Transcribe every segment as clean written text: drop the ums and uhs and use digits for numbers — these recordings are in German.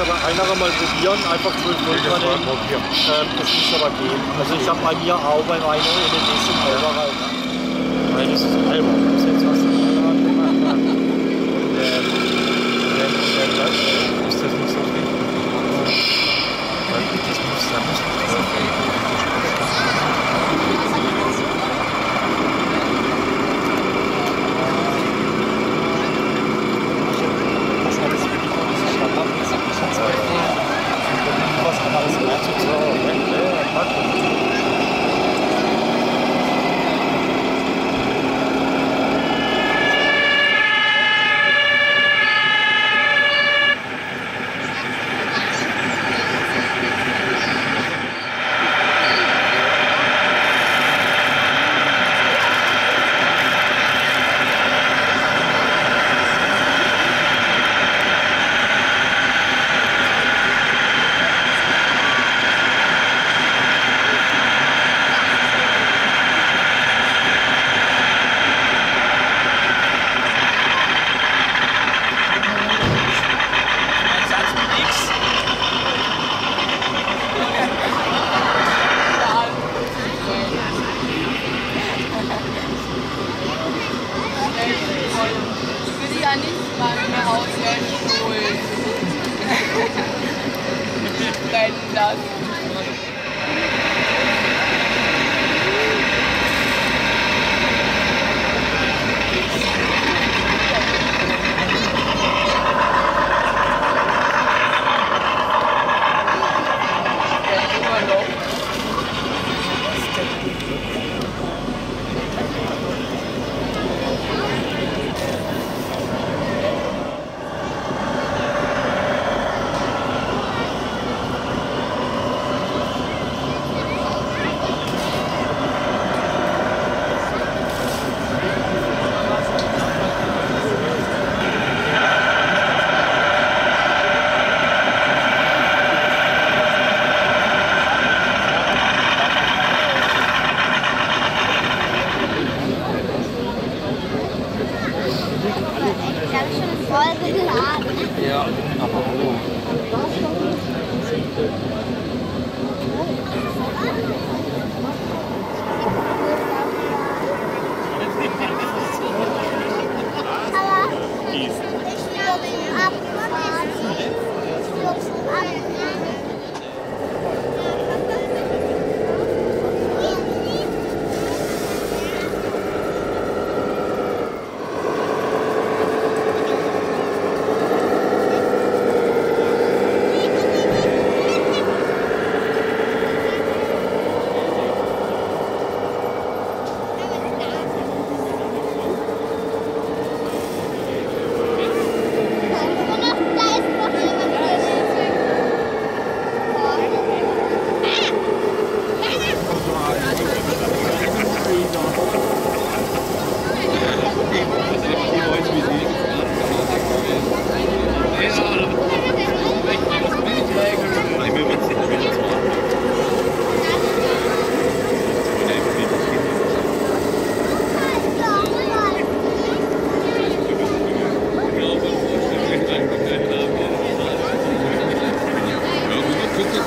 aber einfach mal probieren, einfach 12 Volt dran probieren. Das muss aber gehen. Also ich habe bei mir auch bei meiner LED sind Alba rein. Nein, das ist Alba. Das ist jetzt was. Ist das nicht so richtig? Das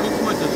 muss dann